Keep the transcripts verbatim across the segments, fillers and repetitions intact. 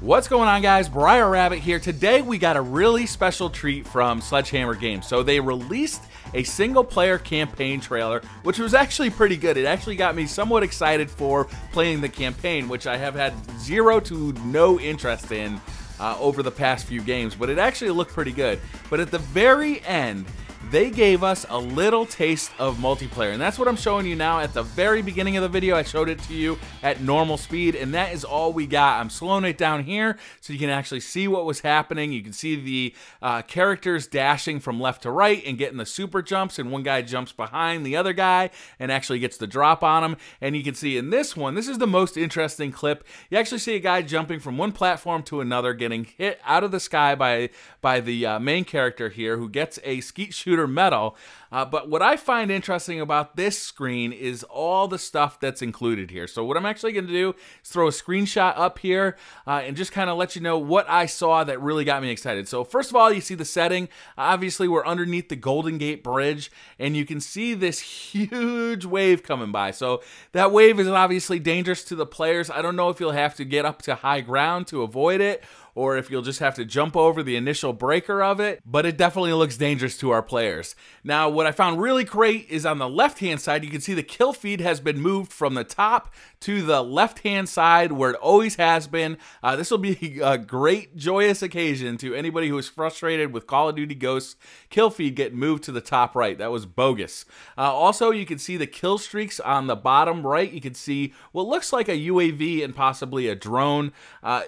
What's going on, guys? Briar Rabbit here. Today we got a really special treat from Sledgehammer Games. So they released a single player campaign trailer, which was actually pretty good. It actually got me somewhat excited for playing the campaign, which I have had zero to no interest in uh, over the past few games, but it actually looked pretty good. But at the very end, they gave us a little taste of multiplayer, and that's what I'm showing you now. At the very beginning of the video, I showed it to you at normal speed, and that is all we got. I'm slowing it down here so you can actually see what was happening. You can see the uh, characters dashing from left to right and getting the super jumps, and one guy jumps behind the other guy and actually gets the drop on him. And you can see in this one, this is the most interesting clip. You actually see a guy jumping from one platform to another, getting hit out of the sky by, by the uh, main character here, who gets a skeet shooter medal. Uh, but what I find interesting about this screen is all the stuff that's included here. So what I'm actually going to do is throw a screenshot up here uh, and just kind of let you know what I saw that really got me excited. So first of all, you see the setting. Obviously, we're underneath the Golden Gate Bridge, and you can see this huge wave coming by. So that wave is obviously dangerous to the players. I don't know if you'll have to get up to high ground to avoid it, or if you'll just have to jump over the initial breaker of it, but it definitely looks dangerous to our players. Now, what I found really great is on the left-hand side, you can see the kill feed has been moved from the top to the left-hand side where it always has been. Uh, this will be a great, joyous occasion to anybody who is frustrated with Call of Duty Ghosts kill feed getting moved to the top right. That was bogus. Uh, also, you can see the kill streaks on the bottom right. You can see what looks like a U A V and possibly a drone. Uh,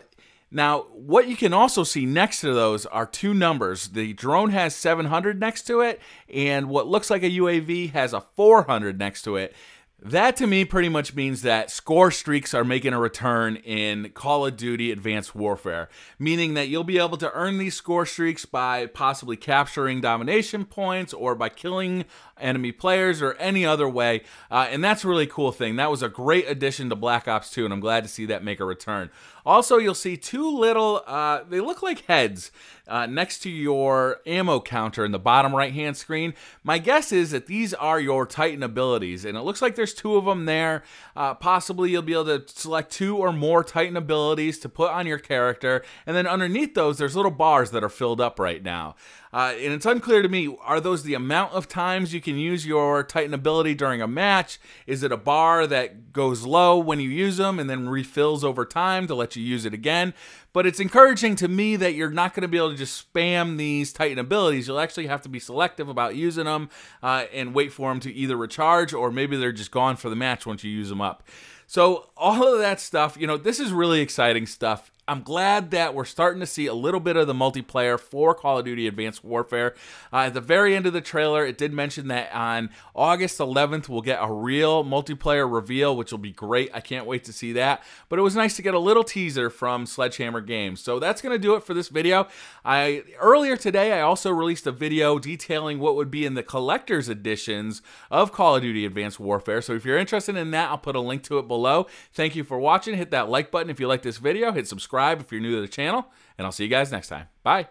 Now, what you can also see next to those are two numbers. The drone has seven hundred next to it, and what looks like a U A V has a four hundred next to it. That, to me, pretty much means that Scorestreaks are making a return in Call of Duty Advanced Warfare, meaning that you'll be able to earn these Scorestreaks by possibly capturing domination points or by killing enemy players or any other way, uh, and that's a really cool thing. That was a great addition to Black Ops two, and I'm glad to see that make a return. Also, you'll see two little, uh, they look like heads uh, next to your ammo counter in the bottom right-hand screen. My guess is that these are your Titan abilities, and it looks like there's There's two of them there. Uh, possibly you'll be able to select two or more Titan abilities to put on your character, and then underneath those there's little bars that are filled up right now. Uh, and it's unclear to me, are those the amount of times you can use your Titan ability during a match? Is it a bar that goes low when you use them and then refills over time to let you use it again? But it's encouraging to me that you're not going to be able to just spam these Titan abilities. You'll actually have to be selective about using them uh, and wait for them to either recharge, or maybe they're just gone for the match once you use them up. So all of that stuff, you know, this is really exciting stuff. I'm glad that we're starting to see a little bit of the multiplayer for Call of Duty Advanced Warfare. Uh, at the very end of the trailer, it did mention that on August eleventh, we'll get a real multiplayer reveal, which will be great. I can't wait to see that. But it was nice to get a little teaser from Sledgehammer Games. So that's going to do it for this video. I earlier today, I also released a video detailing what would be in the collector's editions of Call of Duty Advanced Warfare. So if you're interested in that, I'll put a link to it below. Thank you for watching. Hit that like button if you like this video. Hit subscribe if you're new to the channel, and I'll see you guys next time. Bye.